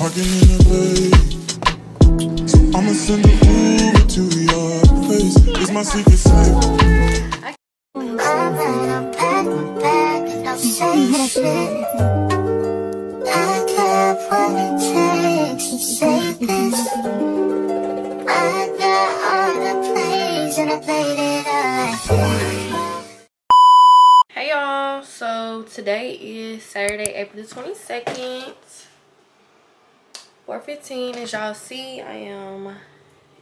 parking in the bay. So I'ma send a Uber to your place. It's my secret safe. I'm pack my bag and I'll say shit. I got what it takes to say this. I got all the plays and I played it all. Hey y'all, so today is Saturday, April the 22nd, 4:15. As y'all see, I am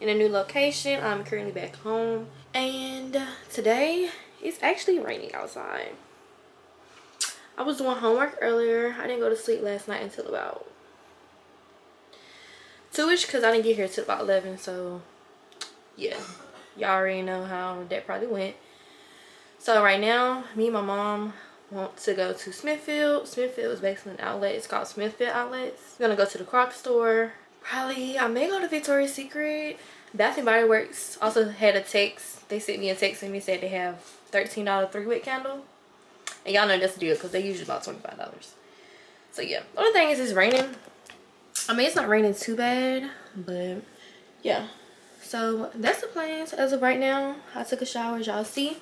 in a new location. I'm currently back home, and today it's actually raining outside. I was doing homework earlier. I didn't go to sleep last night until about 2-ish because I didn't get here till about 11. So, yeah. Y'all already know how that probably went. So, right now, me and my mom want to go to Smithfield. Smithfield is basically an outlet. It's called Smithfield Outlets. We're going to go to the Crocs store. Probably, I may go to Victoria's Secret. Bath and Body Works also had a text. They sent me a text and they said they have $13 3-wick candle, and y'all know that's the deal because they usually about $25. So yeah, the only thing is it's raining. I mean, it's not raining too bad, but yeah. So that's the plans as of right now. I took a shower, as y'all see.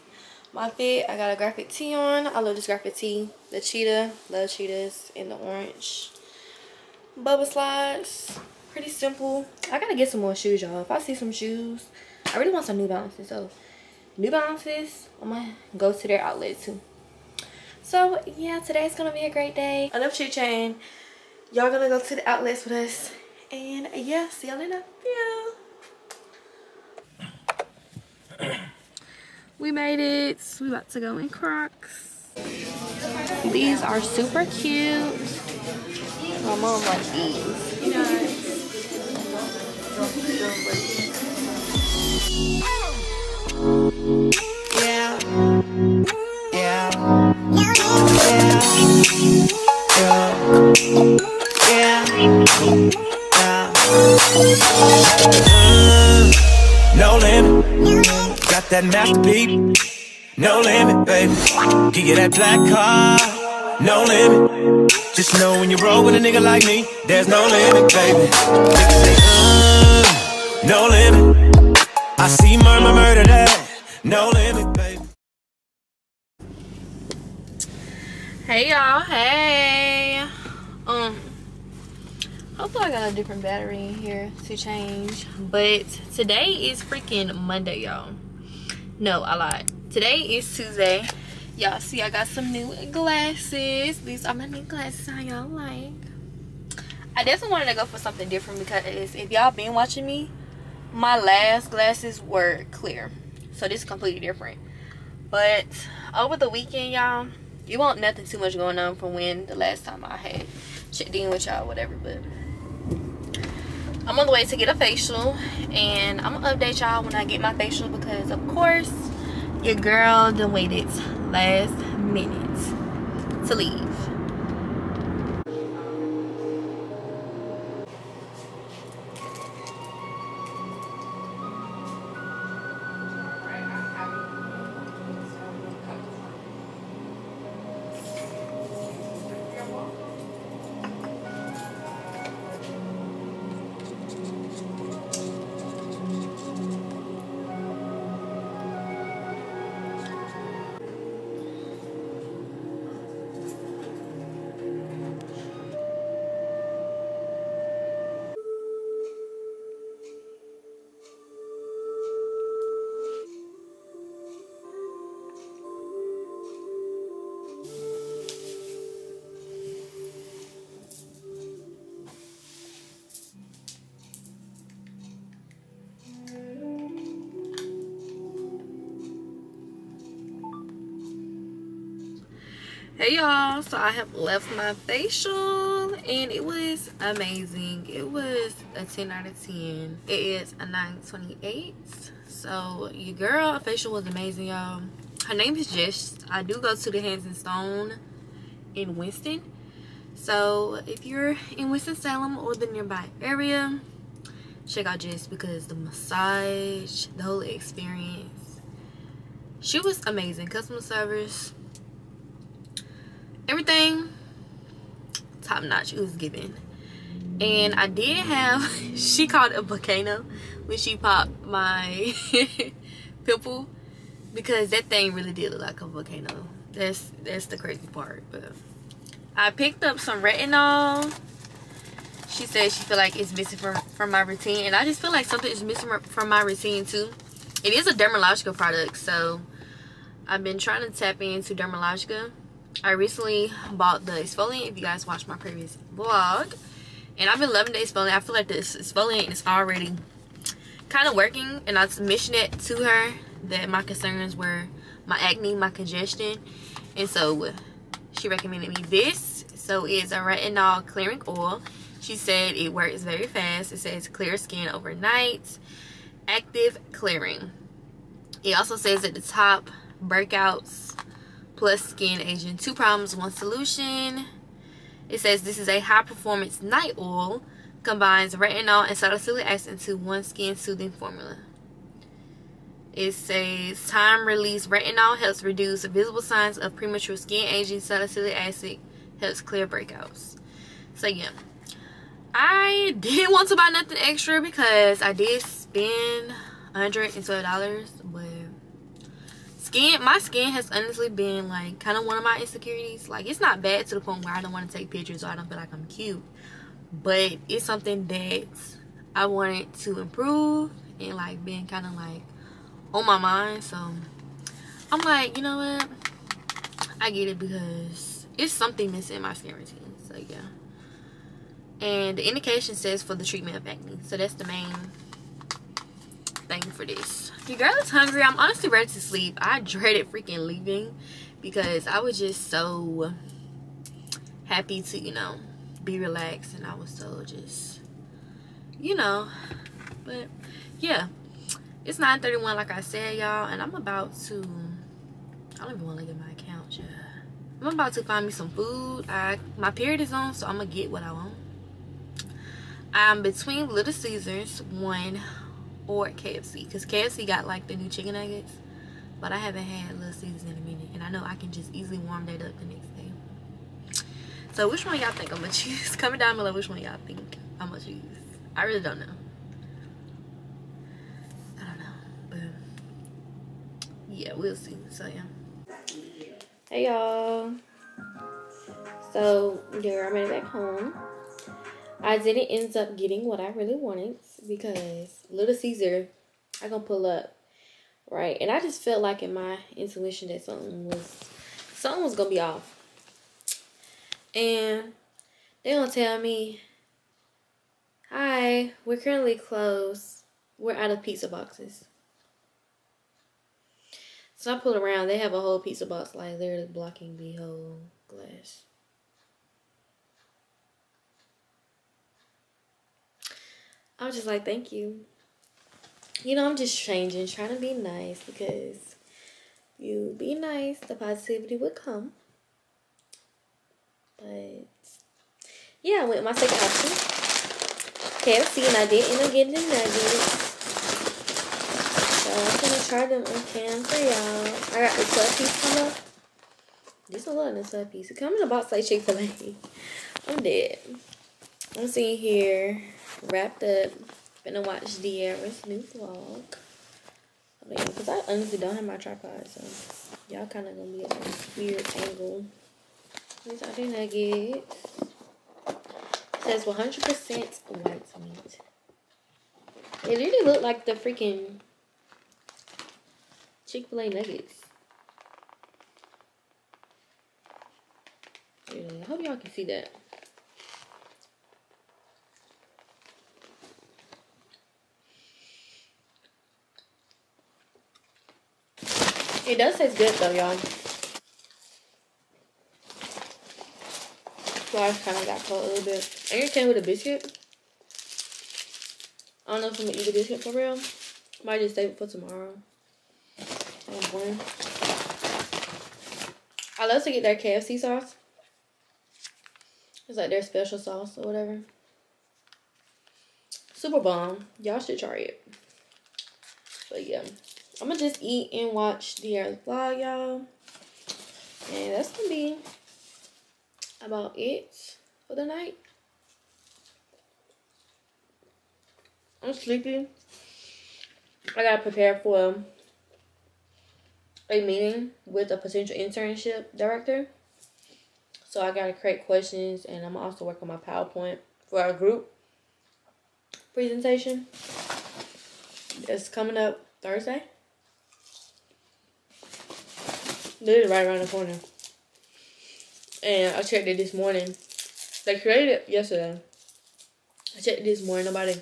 My fit, I got a graphic tee on. I love this graphic tee. The cheetah, love cheetahs, in the orange bubble slides. Pretty simple. I gotta get some more shoes, y'all. If I see some shoes, I really want some New Balances. So New Balances, I'm gonna go to their outlet too. So yeah, today's gonna be a great day. Enough chit chat. Y'all gonna go to the outlets with us, and yeah, see y'all later. Yeah. We made it. We about to go in Crocs. These are super cute. My mom likes these. You know. Yeah, no limit, got that masterpiece. No limit, baby. Give you that black car. No limit, just know when you roll with a nigga like me, there's no limit, baby. Niggas say, no limit. I see murder that. No limit, baby. Hey y'all, hey. Hopefully I got a different battery in here to change. But today is freaking Monday, y'all. No, I lied. Today is Tuesday. Y'all see, I got some new glasses. These are my new glasses. How y'all like? I definitely wanted to go for something different because if y'all been watching me, my last glasses were clear. So this is completely different. But over the weekend, y'all, you won't nothing too much going on from when the last time I had shit dealing with y'all, whatever. But I'm on the way to get a facial, and I'm gonna update y'all when I get my facial because, of course, your girl done waited last minute to leave. Hey y'all, so I have left my facial and it was amazing. It was a 10 out of 10. It is a 9.28. So your girl, her facial was amazing, y'all. Her name is Jess. I do go to the Hands and Stone in Winston, so if you're in Winston Salem or the nearby area, check out Jess because the massage, the whole experience, she was amazing. Customer service, everything top notch. It was given. And I did have, she called it a volcano when she popped my pimple, because that thing really did look like a volcano. That's the crazy part. But I picked up some retinol. She said she feel like it's missing from my routine, and I just feel like something is missing from my routine too. It is a Dermalogica product, so I've been trying to tap into Dermalogica. I recently bought the exfoliant, if you guys watched my previous vlog, and I've been loving the exfoliant. I feel like this exfoliant is already kind of working, and I mentioned it to her that my concerns were my acne, my congestion, and so she recommended me this. So it's a retinol clearing oil. She said it works very fast. It says clear skin overnight, active clearing. It also says at the top, breakouts plus skin aging, 2 problems, 1 solution. It says this is a high performance night oil, combines retinol and salicylic acid into one skin soothing formula. It says time release retinol helps reduce visible signs of premature skin aging, salicylic acid helps clear breakouts. So yeah, I didn't want to buy nothing extra because I did spend $112, but my skin has honestly been like kind of one of my insecurities. Like, it's not bad to the point where I don't want to take pictures or I don't feel like I'm cute, but it's something that I wanted to improve and like being kind of like on my mind. So I'm like, you know what, I get it, because it's something that's in my skin routine. So yeah, and the indication says for the treatment of acne, so that's the main thing for this. Your girl is hungry. I'm honestly ready to sleep. I dreaded freaking leaving because I was just so happy to, you know, be relaxed, and I was so just, you know. But yeah, it's 9:31 like I said, y'all, and I'm about to, I don't even want to look at my account, y'all. I'm about to find me some food. My period is on, so I'm gonna get what I want. I'm between Little Caesars one or KFC, because KFC got like the new chicken nuggets, but I haven't had Little Caesars in a minute, and I know I can just easily warm that up the next day. So which one y'all think I'm gonna choose? Comment down below which one y'all think I'm gonna choose. I really don't know. I don't know, but yeah, we'll see. So yeah. Hey y'all. So yeah, I made it back home. I didn't end up getting what I really wanted because Little Caesar, I'm gonna pull up, right? And I just felt like in my intuition that something was gonna be off. And they gonna tell me, hi, we're currently closed. We're out of pizza boxes. So I pull around, they have a whole pizza box, like literally blocking the whole glass. I was just like, thank you. You know, I'm just changing, trying to be nice, because you be nice, the positivity would come. But yeah, I went with my second option, KFC, and I did end up getting the nuggets. So I'm gonna try them on cam for y'all. I got the 12-piece coming up. This one wasn't a 12-piece. It comes in a box like Chick-fil-A. I'm dead. I'm sitting here wrapped up, gonna watch De'Ara's new vlog. Because I honestly don't have my tripod, so y'all kind of gonna be at like a weird angle. These are the nuggets. It says 100% white meat. It really looked like the freaking Chick-fil-A nuggets. I hope y'all can see that. It does taste good though, y'all. So I kind of got cold a little bit. And it came with a biscuit. I don't know if I'm gonna eat a biscuit for real. Might just save it for tomorrow. I love to get their KFC sauce. It's like their special sauce or whatever. Super bomb. Y'all should try it. But yeah. I'm gonna just eat and watch De'Ara's vlog, y'all. And that's gonna be about it for the night. I'm sleepy. I gotta prepare for a meeting with a potential internship director. So I gotta create questions, and I'm also work on my PowerPoint for our group presentation. It's coming up Thursday. Literally right around the corner. And I checked it this morning. They created it yesterday. I checked it this morning. Nobody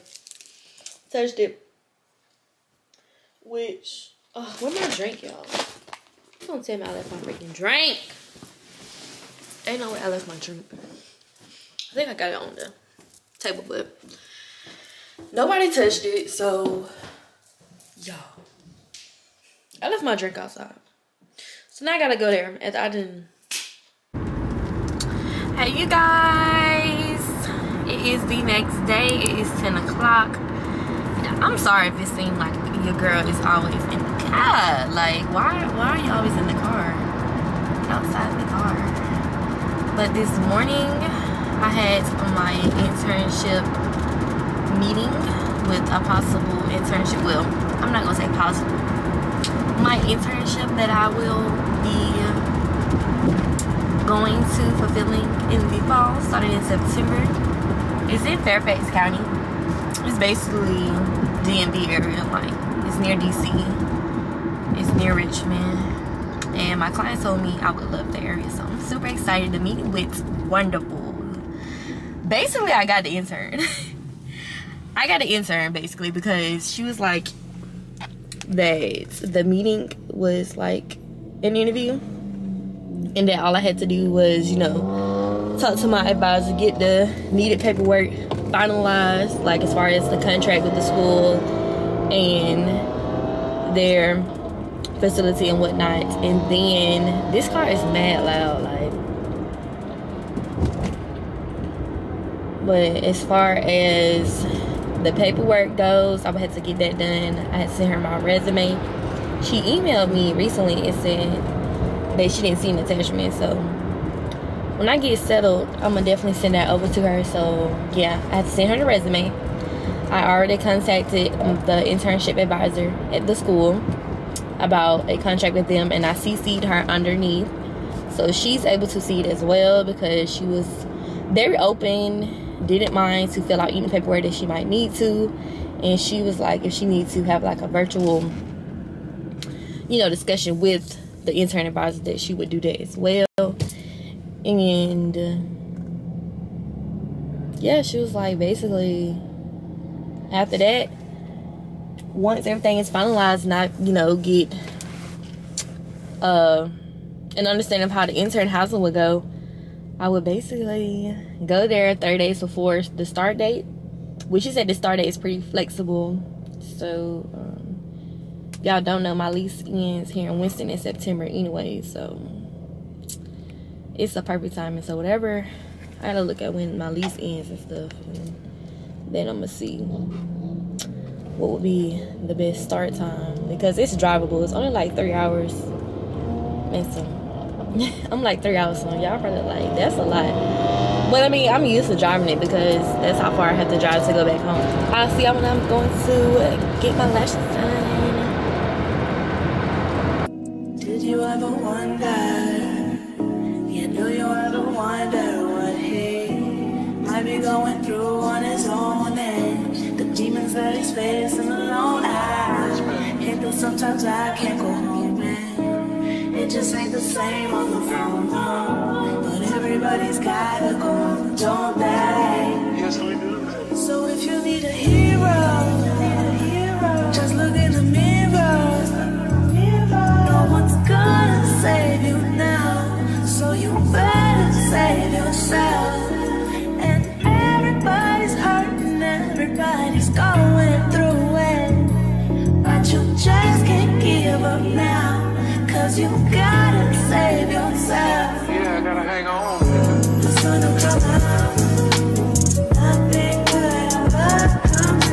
touched it. Which, oh, what my drink, y'all? Don't tell me I left my freaking drink. Ain't no way I left my drink. I think I got it on the table, but nobody touched it. So, y'all, I left my drink outside. So now I gotta go there. And I didn't. Hey, you guys. It is the next day. It is 10 o'clock. I'm sorry if it seemed like your girl is always in the car. Like, why are you always in the car? Outside the car. But this morning, I had my internship meeting with a possible internship. Well, I'm not going to say possible. My internship that I will be going to fulfilling in the fall, starting in September, is in Fairfax County. It's basically DMV area, like it's near DC, it's near Richmond, and my client told me I would love the area, so I'm super excited. The meeting went wonderful. Basically, I got the intern. I got an intern basically because she was like that the meeting was like an interview, and that all I had to do was, you know, talk to my advisor, get the needed paperwork finalized, like as far as the contract with the school and their facility and whatnot. And then this car is mad loud, like, but as far as the paperwork goes, I would have to get that done. I had sent her my resume. She emailed me recently and said that she didn't see an attachment, so when I get settled, I'm gonna definitely send that over to her. So yeah, I have to send her the resume. I already contacted the internship advisor at the school about a contract with them, and I CC'd her underneath, so she's able to see it as well, because she was very open, didn't mind to fill out any paperwork that she might need to, and she was like, if she needs to have like a virtual, you know, discussion with the intern advisor, that she would do that as well. And yeah, she was like, basically after that, once everything is finalized and I, you know, get an understanding of how the intern housing would go, I would basically go there 3 days before the start date, which she said the start date is pretty flexible. So y'all don't know, my lease ends here in Winston in September anyway, so it's a perfect timing. So whatever, I gotta look at when my lease ends and stuff, and then I'm gonna see what would be the best start time, because it's drivable. It's only like 3 hours and some. I'm like 3 hours on. Y'all probably like, that's a lot, but I mean, I'm used to driving it because that's how far I have to drive to go back home. I'll see when I'm going to get my lashes done. Did you ever wonder? Do you ever wonder what he might be going through on his own, and the demons that he's facing alone? I hate that sometimes I can't go home, and it just ain't the same on the phone, no. But everybody's gotta go, don't they? Yes, we do. So if you need a hero, just look in the mirror. No one's gonna save you now. So you better save yourself. And everybody's hurting, everybody's going through it, but you just can't give up now, 'cause you gotta save yourself. Yeah, I gotta hang on. The sun will come out. Nothing could have come.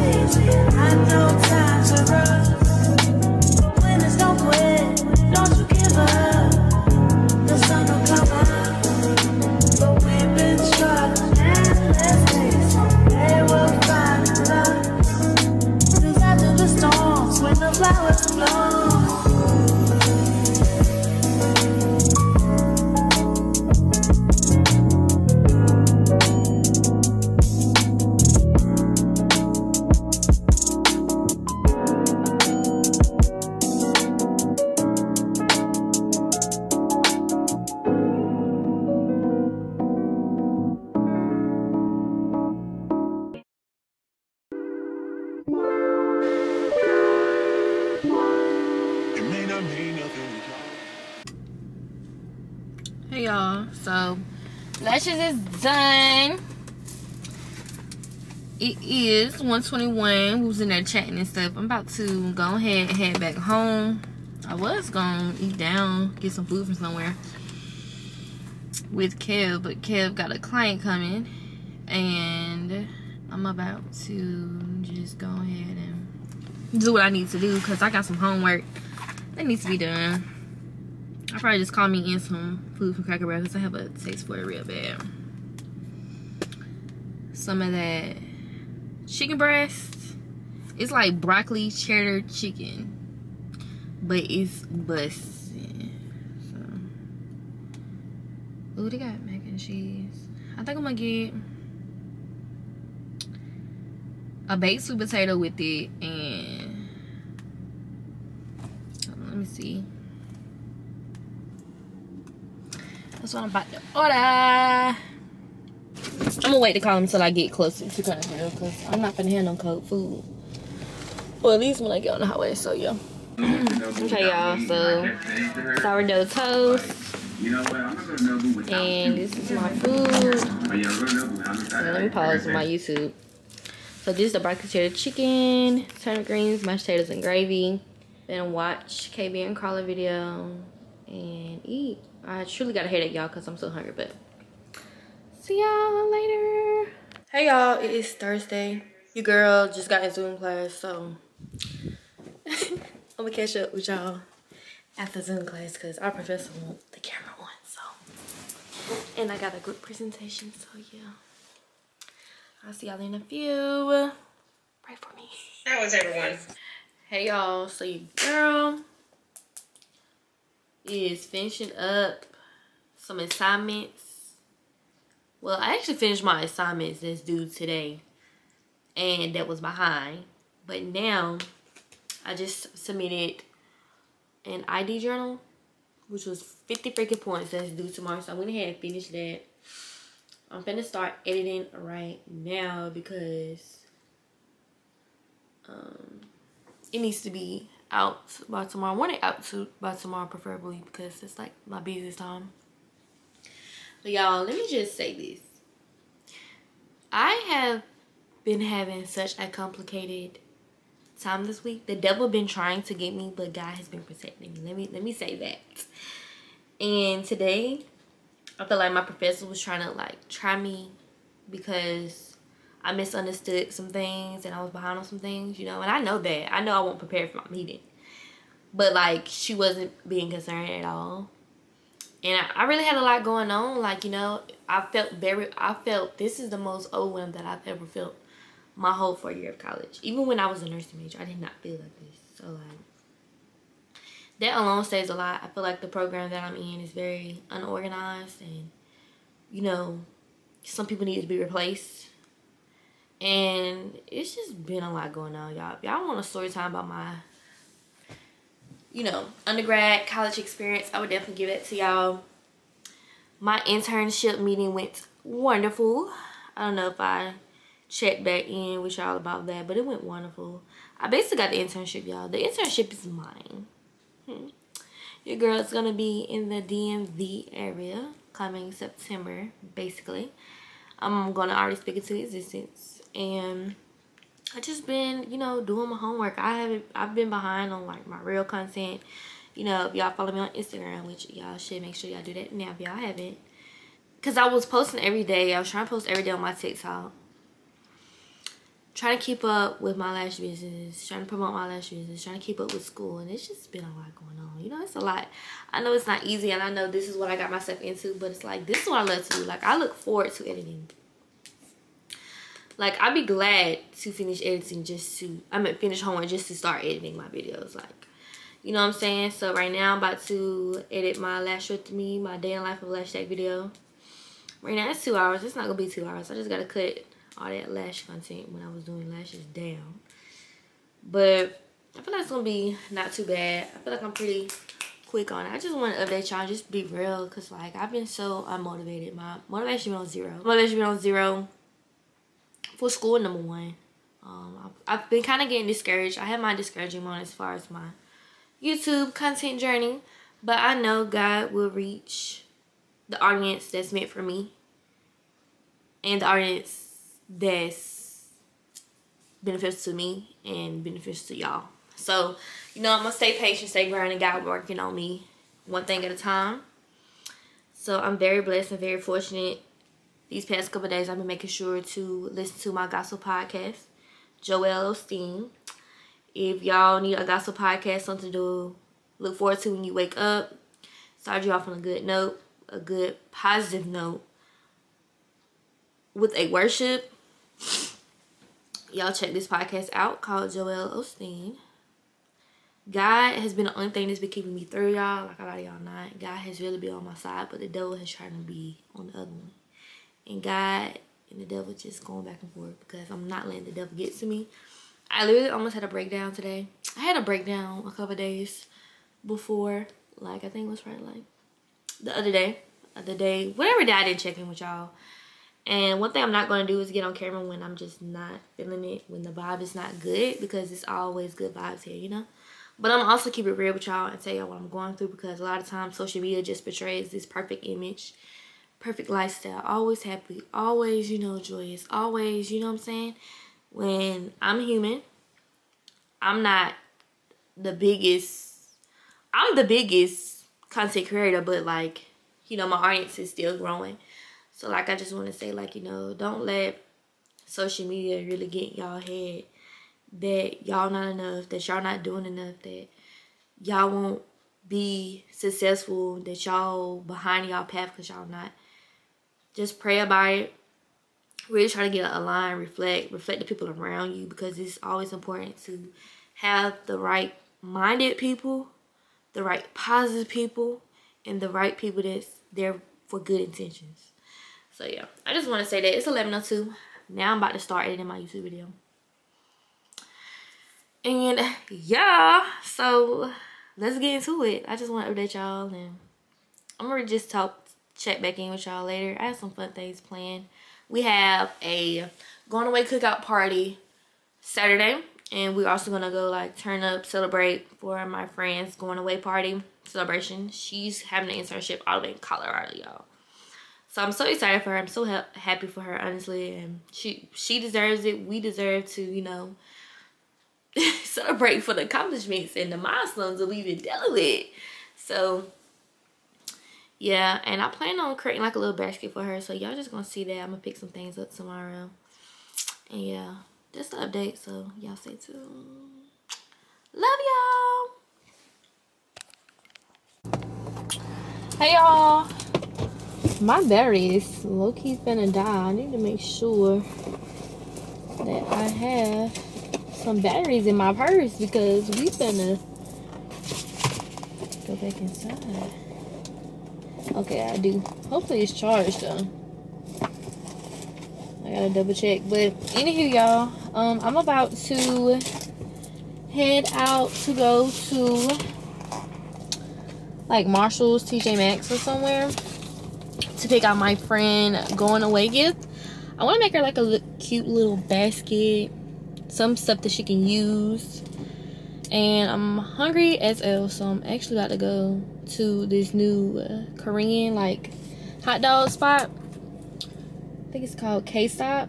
Hey y'all, so lashes is done. It is 121. We was in there chatting and stuff. I'm about to go ahead and head back home. I was gonna eat down, get some food from somewhere with Kev, but Kev got a client coming and I'm about to just go ahead and do what I need to do because I got some homework that needs to be done. I'll probably just call me in some food from Cracker Barrel because I have a taste for it real bad. Some of that chicken breast. It's like broccoli cheddar chicken, but it's busting. So, ooh, they got mac and cheese. I think I'm gonna get a baked sweet potato with it, and let me see. That's what I'm about to order. I'm gonna wait to call him until I get closer to Cracker Barrel because I'm not gonna handle cold food. Well, at least when I get on the highway, so yeah. Okay, y'all, so sourdough toast. And this is my food. So let me pause my YouTube. So this is the broccoli cheddar chicken, turnip greens, mashed potatoes, and gravy. Then watch KB and Crawler video and eat. I truly got a headache, y'all, because I'm so hungry, but see y'all later. Hey y'all, it is Thursday. Your girl just got in Zoom class, so I'm gonna catch up with y'all after Zoom class because our professor wants the camera on, so. And I got a group presentation, so yeah. I'll see y'all in a few. Pray for me. That was everyone. Hey y'all, so your girl is finishing up some assignments. Well, I actually finished my assignments that's due today and that was behind. But now I just submitted an ID journal, which was 50 freaking points that's due tomorrow. So I went ahead and finished that. I'm finna start editing right now because it needs to be out by tomorrow. I want it out by tomorrow preferably because it's like my busiest time. But y'all, let me just say this. I have been having such a complicated time this week. The devil been trying to get me, but God has been protecting me. Let me say that. And today, I feel like my professor was trying to like try me because I misunderstood some things and I was behind on some things, you know. And I know that. I know I won't prepare for my meeting. But like, she wasn't being concerned at all. And I really had a lot going on, like, you know, I felt this is the most overwhelmed that I've ever felt my whole 4 year of college. Even when I was a nursing major, I did not feel like this. So, like, that alone says a lot. I feel like the program that I'm in is very unorganized and, you know, some people need to be replaced. And it's just been a lot going on, y'all. Y'all want a story time about my, you know, undergrad, college experience, I would definitely give that to y'all. My internship meeting went wonderful. I don't know if I checked back in with y'all about that, but it went wonderful. I basically got the internship, y'all. The internship is mine. Your girl's gonna be in the DMV area coming September, basically. I'm gonna already speak it to existence. And I just been, you know, doing my homework. I've been behind on like my real content. You know, if y'all follow me on Instagram, which y'all should, make sure y'all do that now if y'all haven't. Cause I was posting every day. I was trying to post every day on my TikTok. Trying to keep up with my lash business, trying to promote my lash business, trying to keep up with school, and it's just been a lot going on. You know, it's a lot. I know it's not easy and I know this is what I got myself into, but it's like this is what I love to do. Like I look forward to editing. Like, I'd be glad to finish editing just to, I mean, finish homework just to start editing my videos. Like, you know what I'm saying? So, right now, I'm about to edit my Lash With Me, my day in life of lash tech video. Right now, it's 2 hours. It's not going to be 2 hours. I just got to cut all that lash content when I was doing lashes down. But I feel like it's going to be not too bad. I feel like I'm pretty quick on it. I just want to update y'all. Just be real. Because, like, I've been so unmotivated. My motivation been on zero. For school, number one. I've been kind of getting discouraged. I had my discouraging moment as far as my YouTube content journey. But I know God will reach the audience that's meant for me and the audience that's beneficial to me and beneficial to y'all. So, you know, I'm going to stay patient, stay grinding, God working on me one thing at a time. So I'm very blessed and very fortunate. These past couple of days, I've been making sure to listen to my gospel podcast, Joel Osteen. If y'all need a gospel podcast, something to look forward to when you wake up, start you off on a good note, a good positive note, with a worship, y'all check this podcast out called Joel Osteen. God has been the only thing that's been keeping me through, y'all. Like, I lie to y'all not. God has really been on my side, but the devil has tried to be on the other one. And God and the devil just going back and forth because I'm not letting the devil get to me. I literally almost had a breakdown today. I had a breakdown a couple of days before. Like, I think it was probably like the other day. Whatever day I didn't check in with y'all. And one thing I'm not going to do is get on camera when I'm just not feeling it, when the vibe is not good, because it's always good vibes here, you know? But I'm also keep it real with y'all and tell y'all what I'm going through, because a lot of times social media just portrays this perfect image, perfect lifestyle, always happy, always, you know, joyous, always, you know what I'm saying? When I'm human, I'm not the biggest, I'm the biggest content creator, but like, you know, my audience is still growing. So, like, I just want to say, like, you know, don't let social media really get in y'all head that y'all not enough, that y'all not doing enough, that y'all won't be successful, that y'all behind y'all path because y'all not. Just pray about it. Really try to get aligned, reflect the people around you, because it's always important to have the right-minded people, the right positive people, and the right people that's there for good intentions. So, yeah, I just want to say that it's 11:02. Now I'm about to start editing my YouTube video. And, yeah, so let's get into it. I just want to update y'all, and I'm going to just check back in with y'all later. I have some fun things planned. We have a going away cookout party Saturday, and we're also going to go, like, turn up, celebrate for my friend's going away party celebration. She's having an internship all the way in Colorado, y'all. So I'm so excited for her. I'm so happy for her, honestly. And she deserves it. We deserve to, you know, celebrate for the accomplishments and the milestones that we've been dealing with. So, yeah. And I plan on creating, like, a little basket for her. So y'all just going to see that. I'm going to pick some things up tomorrow. And, yeah, that's the update. So y'all stay tuned. Love y'all. Hey, y'all. My battery is low-key finna die. I need to make sure that I have some batteries in my purse, because we finna go back inside. Okay, I do. Hopefully it's charged, though. I gotta double check. But anywho, y'all, I'm about to head out to go to, like, Marshall's, TJ Maxx, or somewhere, to pick out my friend going away gift. I want to make her like a cute little basket, some stuff that she can use. And I'm hungry as hell, so I'm actually about to go to this new Korean, like, hot dog spot. I think it's called K-Stop,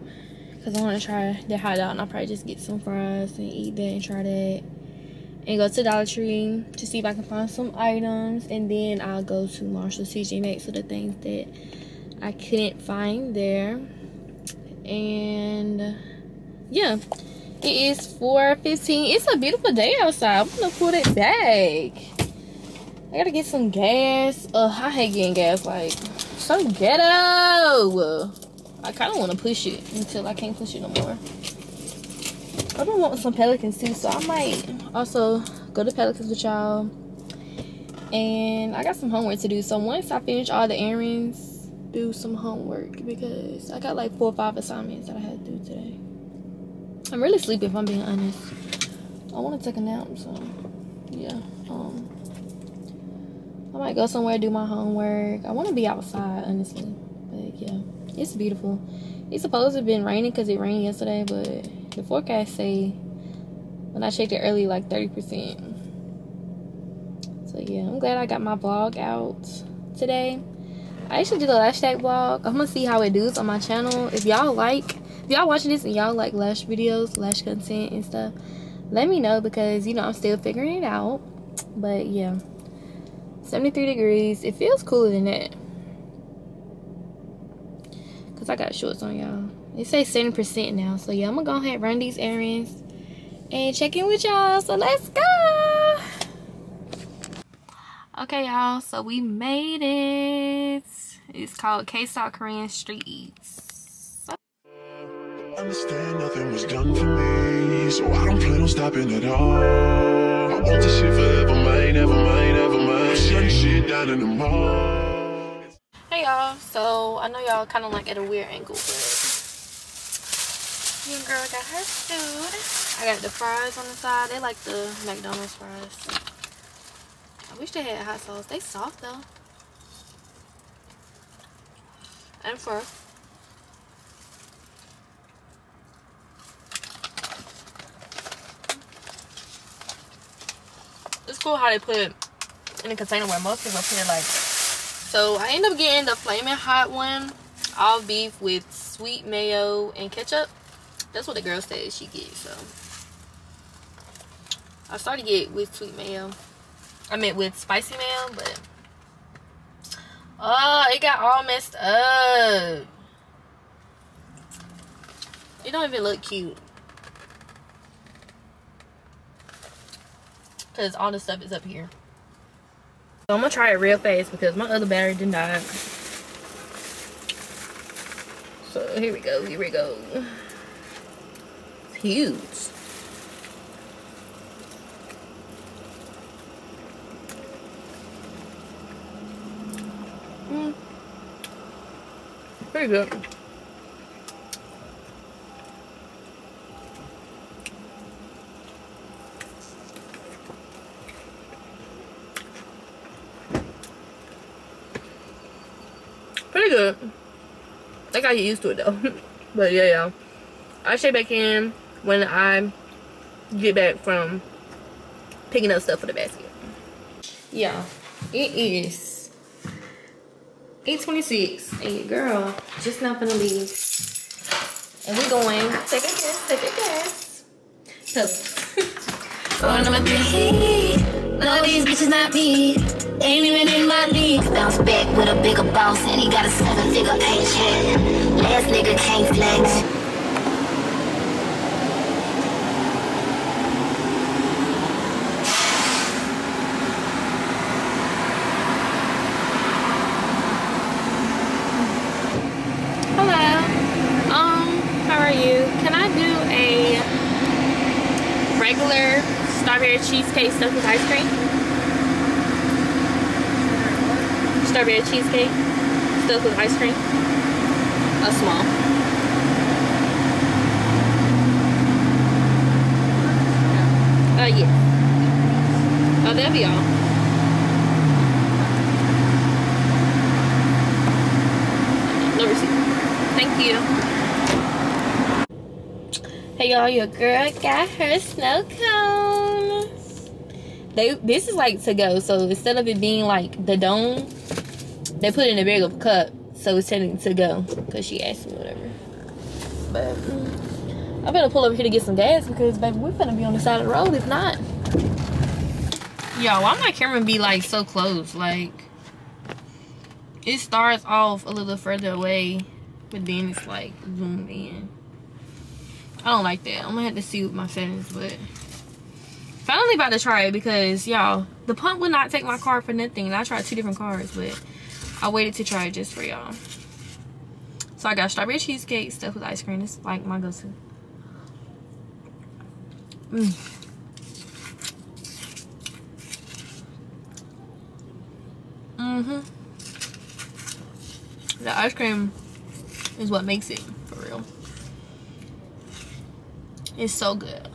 because I want to try their hot dog, and I'll probably just get some fries and eat that and try that, and go to Dollar Tree to see if I can find some items. And then I'll go to Marshall's, TJ Maxx for the things that I couldn't find there. And, yeah, it is 4:15. It's a beautiful day outside. I'm going to pull it back. I got to get some gas. Ugh, I hate getting gas. Like, so ghetto. I kind of want to push it until I can't push it no more. I've been wanting some Pelican's too, so I might also go to Pelican's with y'all. And I got some homework to do, so once I finish all the errands, do some homework, because I got like 4 or 5 assignments that I had to do today. I'm really sleepy, if I'm being honest. I want to take a nap, so yeah. I might go somewhere, do my homework. I want to be outside, honestly, but yeah, it's beautiful. It's supposed to have been raining because it rained yesterday, but the forecast say, when I checked it early, like 30%. So yeah, I'm glad I got my vlog out today. I actually did a lash tag vlog. I'm gonna see how it does on my channel. If y'all watching this and y'all like lash videos, lash content and stuff, let me know, because you know I'm still figuring it out. But yeah, 73 degrees. It feels cooler than that, cause I got shorts on, y'all. It says 7% now, so yeah, I'm gonna go ahead and run these errands and check in with y'all. So let's go. Okay, y'all. So we made it. It's called K-Star Korean Street Eats. Understand nothing was done for me, so I don't plan on stopping at all. I want this shit forever, mine, ever mine, ever mine. Shutting shit down in the mall. Hey y'all, so I know y'all kind of like at a weird angle, but your girl got her food. I got the fries on the side. They like the McDonald's fries. I wish they had hot sauce. They soft though. And for it's cool how they put it in a container where most people put it like. So I end up getting the flaming hot one, all beef with sweet mayo and ketchup. That's what the girl said she gets. So I started to get with sweet mayo. I meant with spicy mayo, but oh, it got all messed up. It don't even look cute, cause all the stuff is up here. So I'm gonna try it real fast because my other battery did not. So here we go, here we go. It's huge. Pretty good. Good. I gotta get used to it though. But yeah, y'all, I'll check back in when I get back from picking up stuff for the basket. Yeah, it is 8:26 and girl just not gonna leave, and we going take a guess so number three. No, these bitches not me. Ain't even in my league. Bounce back with a bigger boss, and he got a 7-figure paycheck. Last nigga can't flex. Hello. How are you? Can I do a regular strawberry cheesecake stuffed with ice cream? Strawberry cheesecake stuffed with ice cream. A small. Yeah. Oh, that'll be all. No receipt. Thank you. Hey y'all, your girl got her snow cone. This is like to go, so instead of it being like the dome, they put it in a bigger cup, so it's tending to go, because she asked me whatever. But I better pull over here to get some gas, because baby, we're gonna be on the side of the road if not. Yo, why my camera be like so close? Like, it starts off a little further away, but then it's like zoomed in. I don't like that. I'm gonna have to see what my settings, but finally about to try it, because y'all, the pump would not take my car for nothing, and I tried 2 different cars, but I waited to try it just for y'all. So I got strawberry cheesecake stuffed with ice cream. It's like my go-to. The ice cream is what makes it, for real. It's so good.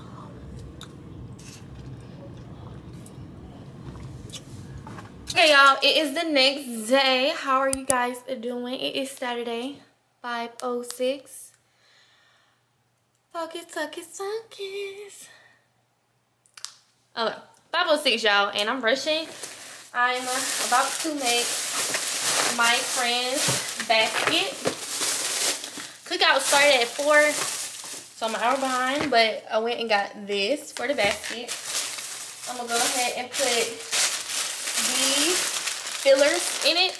Hey y'all, it is the next day. How are you guys doing? It is Saturday, 5:06. Focus. Oh, 5:06 y'all, and I'm rushing. I'm about to make my friend's basket. Cookout started at 4, so I'm an hour behind, but I went and got this for the basket. I'm gonna go ahead and put these fillers in it.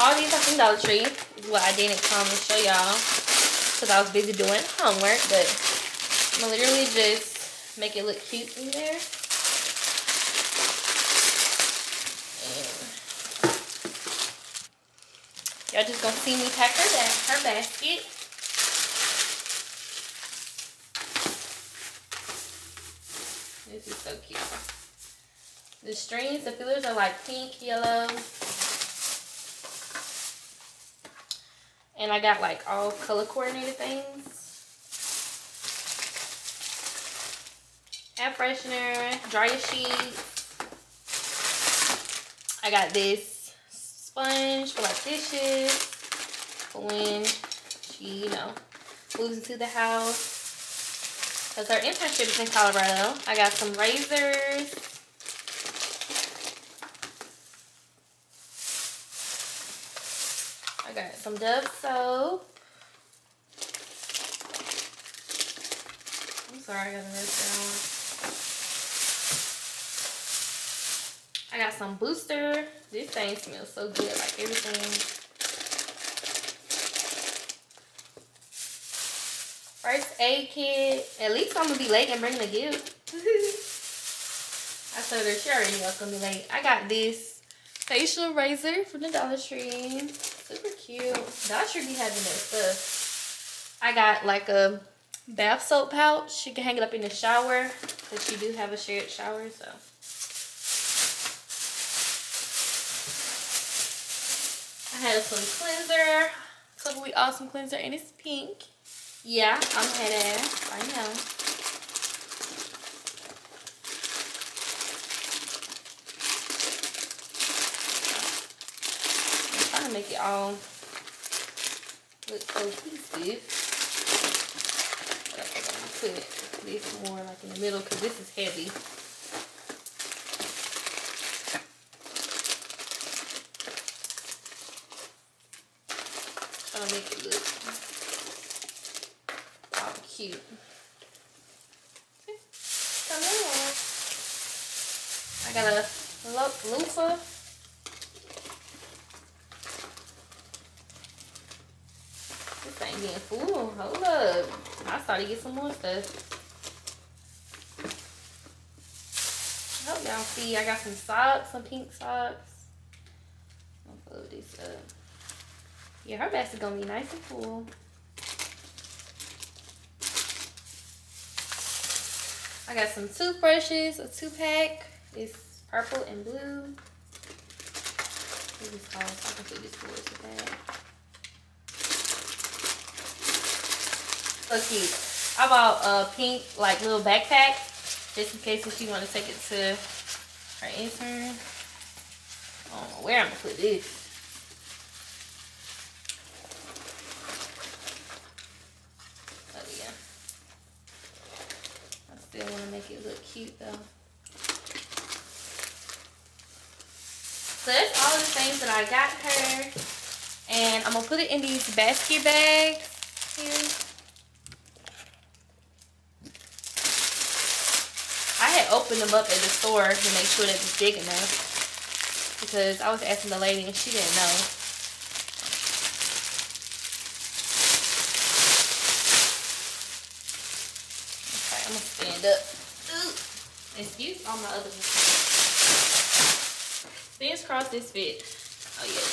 All these are from Dollar Tree. Well, I didn't come and show y'all because I was busy doing homework, but I'm gonna literally just make it look cute in there. Y'all just gonna see me pack her basket. This is so cute. The strings, the fillers are like pink, yellow. And I got like all color coordinated things. Air freshener, dryer sheets. I got this sponge for like dishes. For when she, you know, moves into the house. Because her internship is in Colorado. I got some razors. I got some Dove soap. I'm sorry, I got a mess down. I got some booster. This thing smells so good, like everything. First aid kit. At least I'm gonna be late and bring the gift. I told her she already was gonna be late. I got this facial razor from the Dollar Tree. Super cute. Dollar Tree be having that stuff. I got like a bath soap pouch. She can hang it up in the shower because she do have a shared shower. So I had some cleanser. Totally awesome cleanser, and it's pink. Yeah, I'm head ass, I know. I'm trying to make it all look cohesive. But I think I'm gonna put this more like in the middle because this is heavy. I'm trying to make it look cute. I got a loofah. This thing getting full. Hold up. I started to get some more stuff. I hope y'all see. I got some socks, some pink socks. I'm gonna fold this up. Yeah, her basket's gonna be nice and full. I got some toothbrushes, a 2-pack. It's purple and blue. This is called, I can put this towards the bag. So cute. I bought a pink, like, little backpack just in case if she want to take it to her intern. I don't know where I'm gonna put this. Still want to make it look cute though. So that's all the things that I got her, and I'm gonna put it in these basket bags here. I had opened them up at the store to make sure that it's big enough because I was asking the lady and she didn't know. Up. Ooh. Excuse all my other things. Crossed this fit. Oh yeah.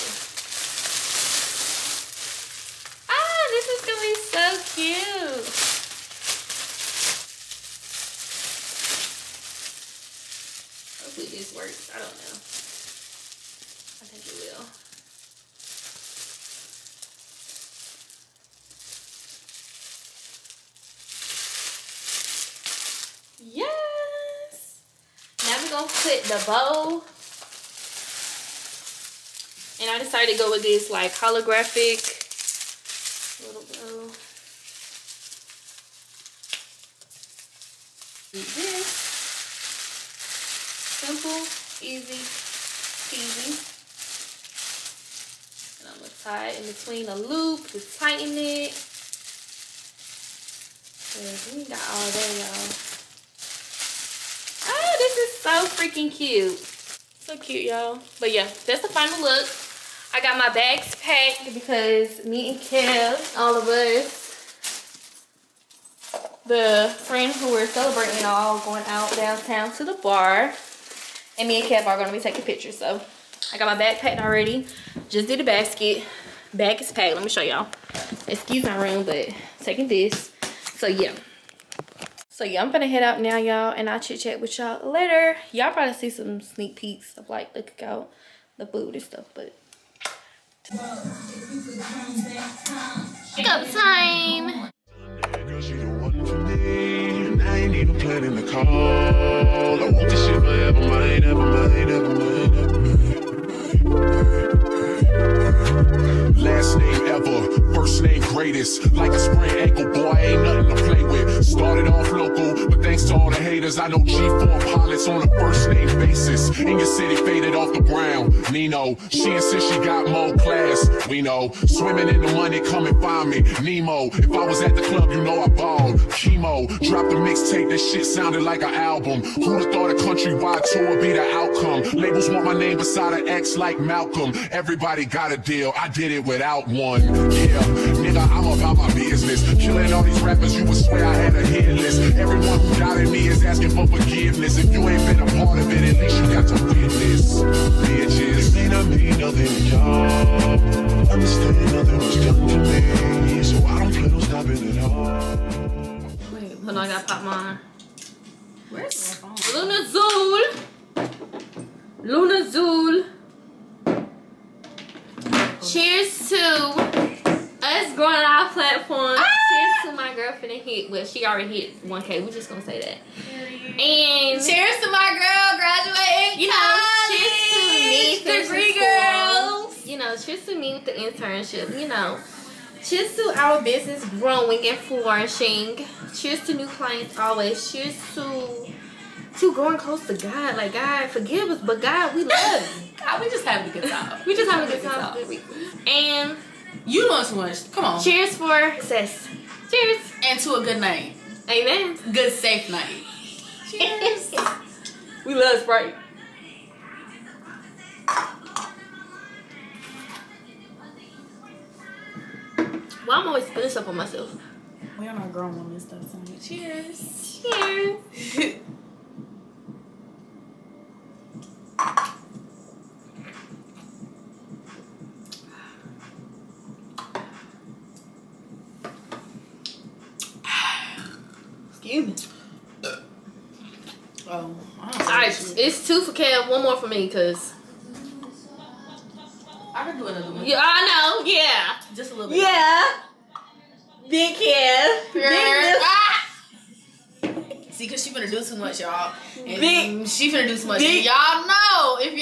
Ah, this is gonna be so cute. Hopefully this works. I don't know. I think it will. Put the bow, and I decided to go with this like holographic little bow. This simple, easy, peasy. tie in between a loop to tighten it. We got all day, y'all. Oh, this is so freaking cute. So cute, y'all. But yeah, that's the final look. I got my bags packed because me and Kev, all of us, the friends who were celebrating, are all going out downtown to the bar. And me and Kev are gonna be taking pictures. So I got my bag packed already. Just did a basket. Bag is packed. Let me show y'all. Excuse my room, but taking this. So yeah. So yeah, I'm gonna head out now, y'all, and I'll chit chat with y'all later. Y'all probably see some sneak peeks of like the cookout, the food and stuff, but pickup time. I need a plan in the call. I want this shit forever, mine, ever mine, ever mine. Last name ever, first name greatest. Like a sprained ankle, boy, ain't nothing to play with. Started off local, but thanks to all the haters, I know G4 pilots on a first name basis. In your city, faded off the ground. Nino, she insists she got more class. We know, swimming in the money, come and find me. Nemo, if I was at the club, you know I balled. Chemo, dropped the mixtape, that shit sounded like an album. Who'd have thought a countrywide tour would be the outcome? Labels want my name beside an X like Malcolm. Everybody got a deal, I did it without one. Yeah, nigga, I'm about my business. Killing all these rappers, you would swear I had a hit list. Everyone who doubted me is asking for forgiveness. If you ain't been a part of it, at least you got to witness. Bitches. They don't mean nothing, y'all. Understand nothing was done to me, so I don't plan on stopping at all. Wait, hold on, I gotta pop mine. Where's my phone? Luna Zool! Luna Zool! Oh. Cheers to us growing our platform. Ah! Cheers to my girlfriend and hit. Well, she already hit 1K. We're just gonna say that. And cheers to my girl graduating. You know, cheers to me, degree girls. You know, cheers to me with the internship. You know, cheers to our business growing and flourishing. Cheers to new clients always. Cheers to growing close to God. Like, God, forgive us, but God, we love you. God, we just having a good time. We just having a good time. And you want too much. Come on. Cheers for success. Cheers. And to a good night. Amen. Good safe night. Cheers. We love Sprite. Well, I'm always finished up on myself. We are not grown women stuff. Cheers. Cheers. Excuse me. Oh, alright, it's two for Kev, one more for me, cause I could do another one. Yeah, I know. Yeah, just a little bit. Yeah, big Kev. Big ah! See, cause she finna do too much, y'all. Big, she finna do too much. Y'all know if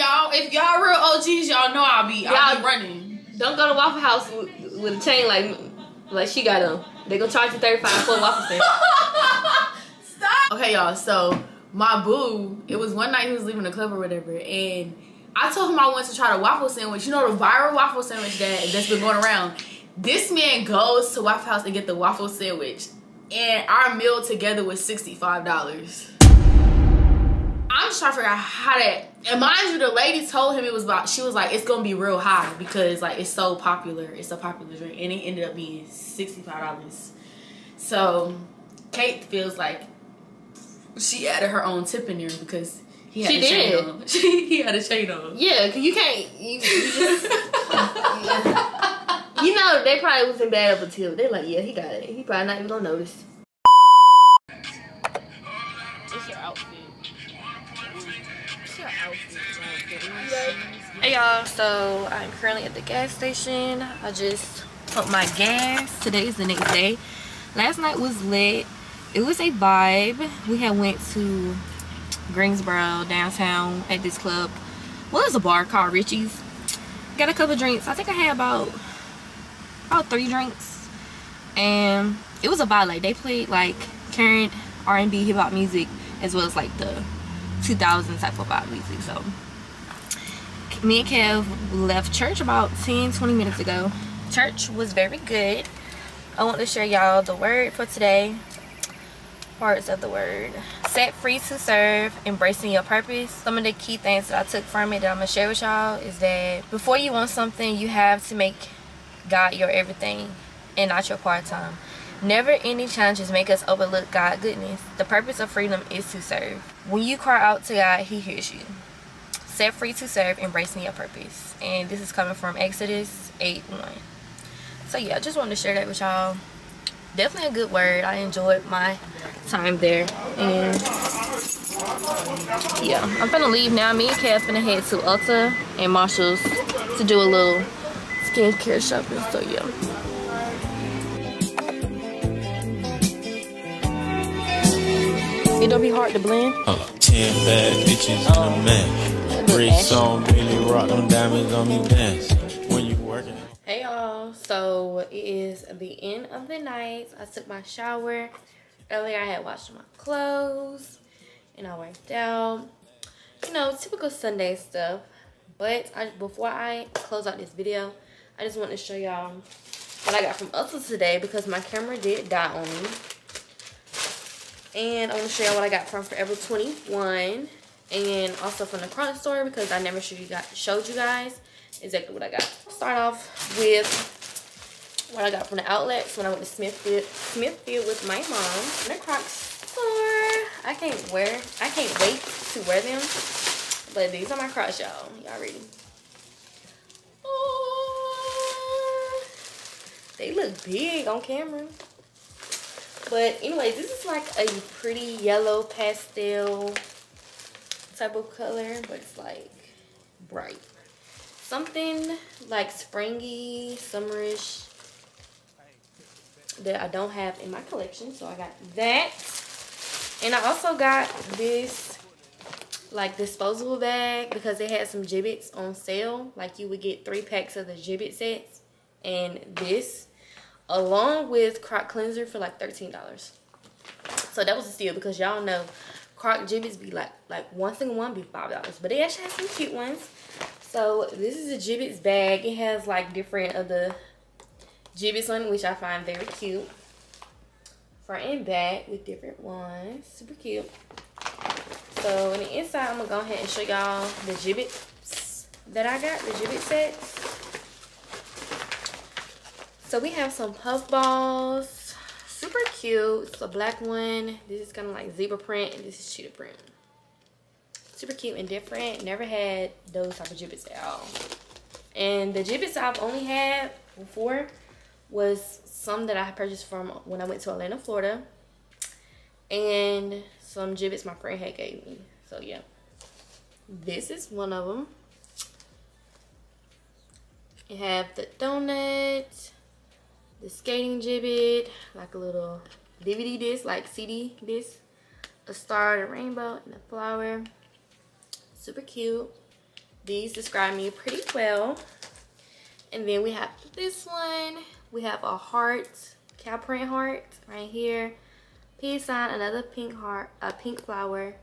y'all real OGs, y'all know I'll be running. Don't go to Waffle House with a chain like she got them. They gonna charge you $35 for a waffle stand. Stop. Okay, y'all. So. My boo, it was one night he was leaving the club or whatever, and I told him I wanted to try the waffle sandwich. You know, the viral waffle sandwich that's been going around. This man goes to Waffle House and get the waffle sandwich, and our meal together was $65. I'm just trying to figure out how that, and mind you, the lady told him it was about, she was like, it's gonna be real high because like it's so popular, it's a popular drink, and it ended up being $65. So Kate feels like she added her own tip in there because he had a chain on. He had a chain on. Yeah, because you can't. You just, yeah. You know, they probably wasn't bad up until they like, yeah, he got it. He probably not even gonna notice. It's your outfit. It's your outfit. Hey y'all, so I'm currently at the gas station. I just put my gas. Today is the next day. Last night was lit. It was a vibe. We had went to Greensboro downtown at this club. Well, it's a bar called Richie's. Got a couple drinks. I think I had about 3 drinks. And it was a vibe. Like, they played like current R&B hip hop music as well as like the 2000s type of vibe music. So me and Kev left church about 10-20 minutes ago. Church was very good. I want to share y'all the word for today. Parts of the word: set free to serve, embracing your purpose. Some of the key things that I took from it that I'm gonna share with y'all is that before you want something, you have to make God your everything and not your part-time. Never any challenges make us overlook God's goodness. The purpose of freedom is to serve. When you cry out to God, he hears you. Set free to serve, embracing your purpose. And this is coming from Exodus 8:1. So yeah, I just wanted to share that with y'all. Definitely a good word. I enjoyed my time there. And yeah, I'm finna leave now. Me and Kev finna head to Ulta and Marshall's to do a little skincare shopping. So yeah. It don't be hard to blend. 10 bad bitches in a man. Bricks on really rock, them diamonds on me dance. When you working. Hey y'all, so it is the end of the night. I took my shower. Earlier I had washed my clothes and I worked out. You know, typical Sunday stuff. But before I close out this video, I just want to show y'all what I got from Ulta today because my camera did die on me. And I want to show y'all what I got from Forever 21 and also from the Crocs store because I never showed you guys exactly what I got. Start off with what I got from the outlets when I went to Smithfield with my mom. And the Crocs store. I can't wait to wear them. But these are my Crocs, y'all. Y'all ready? Oh, they look big on camera. But anyway, this is like a pretty yellow pastel type of color, but it's like bright. Something like springy, summerish that I don't have in my collection. So I got that. And I also got this like disposable bag because they had some Jibbits on sale. Like you would get 3 packs of the Jibbit sets and this, along with Croc cleanser for like $13. So that was a steal because y'all know Croc Jibbits be like one single one be $5, but they actually have some cute ones. So this is a Jibbits bag. It has like different of the Jibbits on it, which I find very cute. Front and back with different ones, super cute. So on the inside, I'm gonna go ahead and show y'all the Jibbits that I got, the Jibbit sets. So we have some puff balls, super cute. It's a black one. This is kind of like zebra print, and this is cheetah print. Super cute and different. Never had those type of Jibbits at all. And the Jibbits I've only had before was some that I purchased from when I went to Orlando, Florida, and some Jibbits my friend had gave me. So yeah, this is one of them. You have the donut. The skating Jibbit, like a little DVD disc, like CD disc, a star, a rainbow, and a flower. Super cute. These describe me pretty well. And then we have this one. We have a heart, cow print heart right here. Peace sign, another pink heart, a pink flower.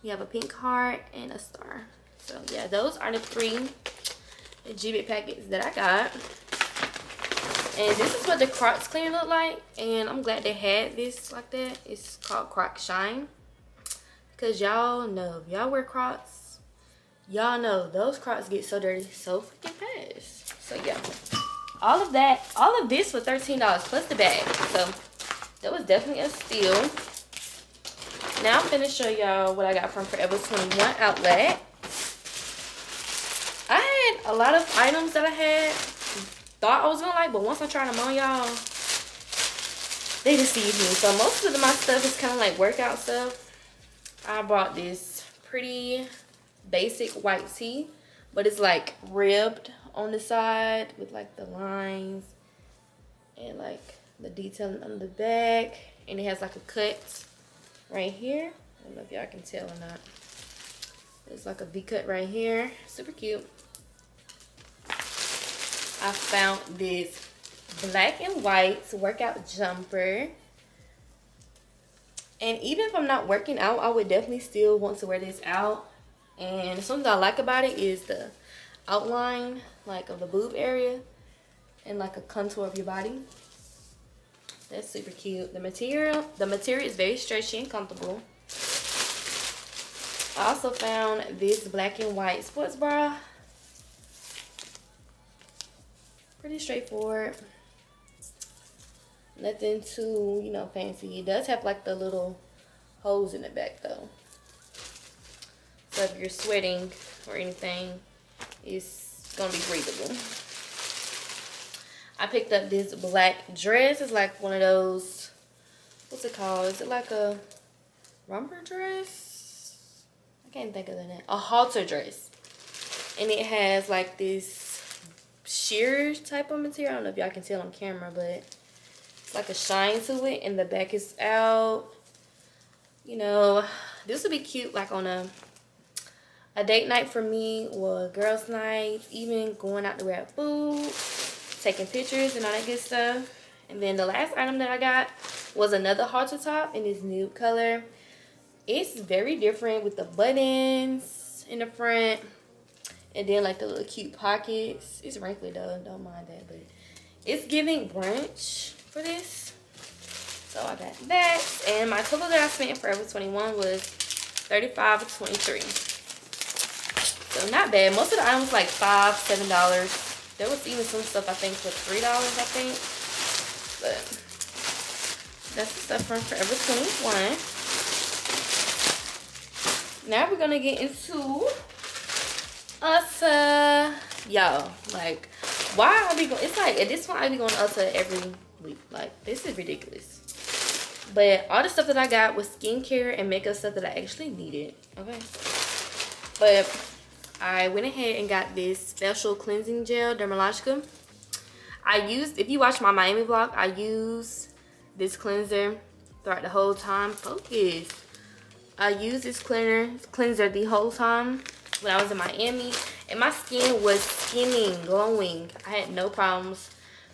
You have a pink heart and a star. So yeah, those are the 3 Jibbit packets that I got. And this is what the Crocs cleaner look like. And I'm glad they had this like that. It's called Croc Shine. Because y'all know, if y'all wear Crocs, y'all know those Crocs get so dirty so freaking fast. So yeah, all of that, all of this for $13 plus the bag. So that was definitely a steal. Now I'm going to show y'all what I got from Forever 21 outlet. I had a lot of items that I had. Thought I was gonna like, but once I tried them on, y'all, they deceived me. So most of my stuff is kind of like workout stuff. I bought this pretty basic white tee, but it's like ribbed on the side with like the lines and like the detailing on the back, and it has like a cut right here. I don't know if y'all can tell or not. It's like a V cut right here. Super cute. I found this black and white workout jumper. And even if I'm not working out, I would definitely still want to wear this out And something I like about it is the outline, like, of the boob area and like a contour of your body. That's super cute. The material is very stretchy and comfortable. I also found this black and white sports bra. Pretty straightforward. Nothing too, you know, fancy. It does have like the little holes in the back though. So if you're sweating or anything, it's gonna be breathable. I picked up this black dress. It's like one of those, what's it called? Is it like a romper dress? I can't think of the name. A halter dress. And it has like this sheer type of material. I don't know if y'all can tell on camera, but it's like a shine to it. And the back is out. You know, this would be cute like on a date night for me, or girls' night, even going out to grab food, taking pictures and all that good stuff. And then the last item that I got was another halter top in this nude color. It's very different with the buttons in the front and then like the little cute pockets. It's wrinkly though, don't mind that, but it's giving brunch for this. So I got that, and my total that I spent Forever 21 was $35.23. So not bad. Most of the items like $5, $7. There was even some stuff I think for $3, I think. But that's the stuff from Forever 21. Now we're gonna get into Ulta, y'all. Like, why are we going? It's like at this point I be going to Ulta every week. Like, this is ridiculous. But all the stuff that I got was skincare and makeup stuff that I actually needed. Okay, but I went ahead and got this special cleansing gel, Dermalogica. If you watch my Miami vlog, I used this cleanser throughout the whole time. Focus. I used this cleanser the whole time when I was in Miami, and my skin was skinning, glowing. I had no problems.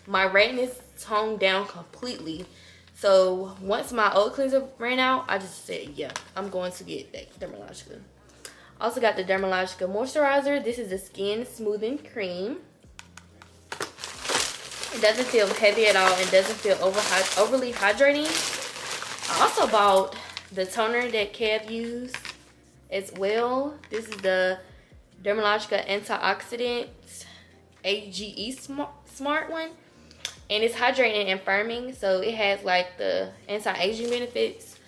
My redness toned down completely. So once my old cleanser ran out, I just said, yeah, I'm going to get that Dermalogica. Also got the Dermalogica moisturizer. This is the Skin Smoothing Cream. It doesn't feel heavy at all. It doesn't feel overly hydrating. I also bought the toner that Kev used as well. This is the Dermalogica Antioxidant AGE Smart one. And it's hydrating and firming. So it has like the anti-aging benefits,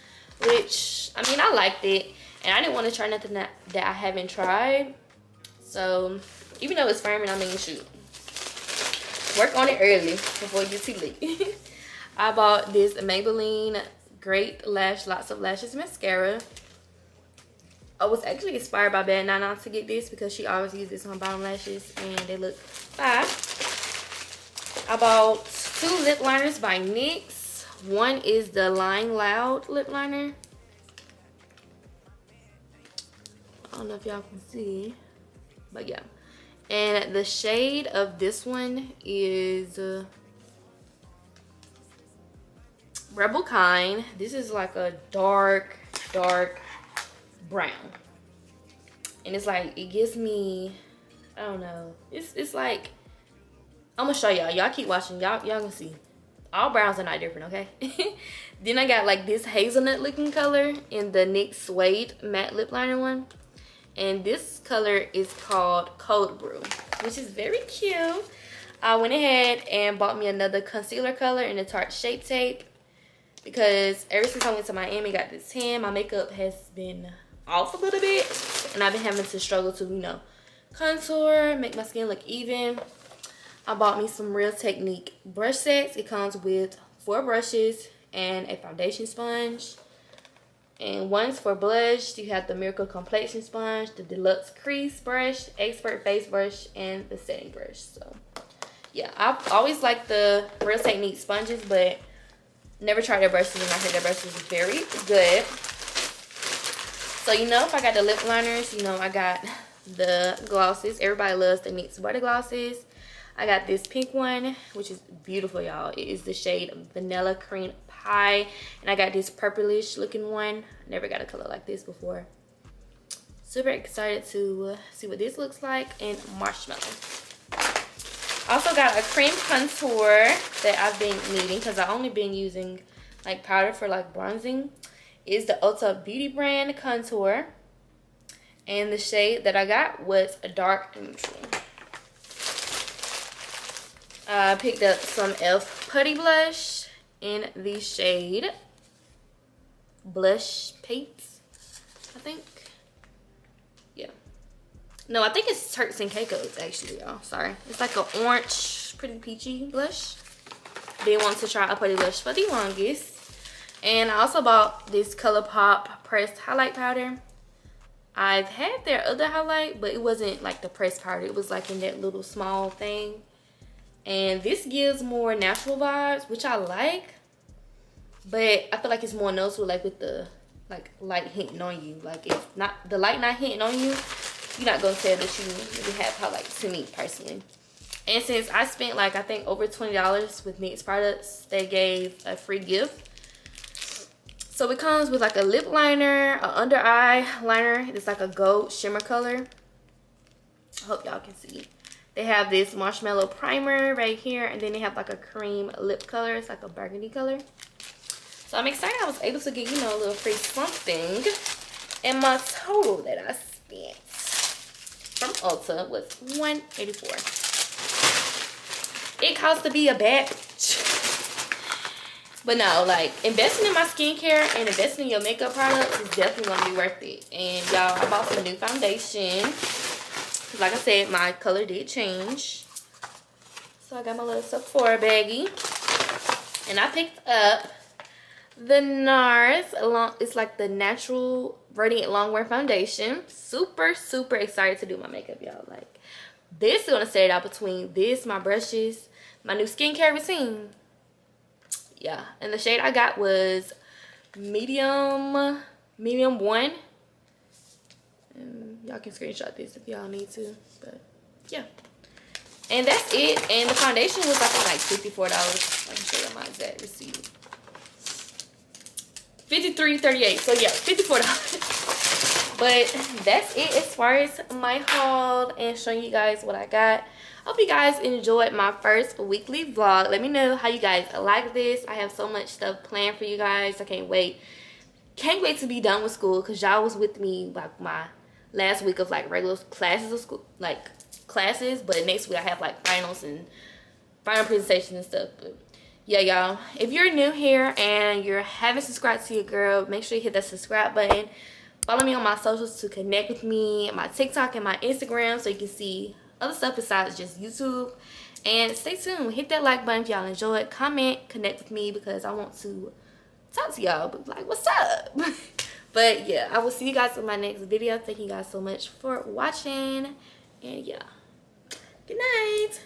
which, I mean, I liked it. And I didn't want to try nothing that I haven't tried. So, even though it's firming, I mean, shoot. Work on it early before it gets too late. I bought this Maybelline Great Lash, Lots of Lashes mascara. I was actually inspired by Bad Nana to get this because she always uses this on bottom lashes and they look fine. I bought two lip liners by NYX. One is the Lying Loud lip liner. I don't know if y'all can see, but yeah. And the shade of this one is Rebel Kind. This is like a dark, dark brown. And it's like, it gives me, I don't know. It's like, I'm gonna show y'all. Y'all keep watching. Y'all can see. All browns are not different, okay? Then I got like this hazelnut looking color in the NYX Suede Matte Lip Liner one. And this color is called Cold Brew, which is very cute. I went ahead and bought me another concealer color in the Tarte Shape Tape because ever since I went to Miami and got this tan, my makeup has been off a little bit. And I've been having to struggle to, you know, contour, make my skin look even. I bought me some Real Technique brush sets. It comes with 4 brushes and a foundation sponge. And one's for blush. You have the Miracle Complexion Sponge, the Deluxe Crease Brush, Expert Face Brush, and the Setting Brush. So, yeah, I've always liked the Real Technique sponges, but never tried their brushes, and I heard their brushes are very good. So, you know, if I got the lip liners, you know, I got the glosses. Everybody loves the NYX Butter Glosses. I got this pink one, which is beautiful, y'all. It is the shade Vanilla Cream Pie. And I got this purplish looking one. Never got a color like this before. super excited to see what this looks like. And marshmallow. Also got a cream contour that I've been needing because I've only been using like powder for like bronzing. It's the Ulta Beauty brand contour. And the shade that I got was a dark neutral. I picked up some e.l.f. Putty Blush in the shade Blush Pate, I think. Yeah. No, I think it's Turks and Caicos, actually, y'all. Sorry. It's like an orange, pretty peachy blush. Been wanting to try a putty blush for the longest. And I also bought this ColourPop pressed highlight powder. I've had their other highlight, but it wasn't like the pressed powder. It was like in that little small thing. And this gives more natural vibes, which I like. But I feel like it's more noticeable, like with the like light hitting on you. Like if not the light not hitting on you, you're not gonna tell that you really have highlights, to me personally. And since I spent like I think over $20 with NYX products, they gave a free gift. So it comes with like a lip liner, an under eye liner. It's like a gold shimmer color. I hope y'all can see. They have this marshmallow primer right here. And then they have like a cream lip color. It's like a burgundy color. So I'm excited I was able to get, you know, a little free something. And my total that I spent from Ulta was $184. It costs to be a bad bitch. But no, like, investing in my skincare and investing in your makeup products is definitely going to be worth it. And, y'all, I bought some new foundation. Like I said, my color did change. So, I got my little Sephora baggie. And I picked up the NARS. It's like the Natural Radiant Longwear Foundation. Super, super excited to do my makeup, y'all. Like, this is going to set it out between this, my brushes, my new skincare routine. Yeah, and the shade I got was medium one. And y'all can screenshot this if y'all need to, but yeah. And that's it. And the foundation was, I think, like $54. I can show you my exact receipt. $53.38. So yeah, $54. But that's it as far as my haul and showing you guys what I got. Hope you guys enjoyed my first weekly vlog. Let me know how you guys like this. I have so much stuff planned for you guys. I can't wait. Can't wait to be done with school, because y'all was with me like my last week of like regular classes of school, like classes. But next week I have like finals and final presentations and stuff. But yeah, y'all, if you're new here and you haven't subscribed to your girl, make sure you hit that subscribe button. Follow me on my socials to connect with me, my TikTok and my Instagram, so you can see other stuff besides just YouTube. And stay tuned. Hit that like button if y'all enjoyed. Comment, connect with me, because I want to talk to y'all. But like, what's up? But yeah, I will see you guys in my next video. Thank you guys so much for watching. And yeah, good night.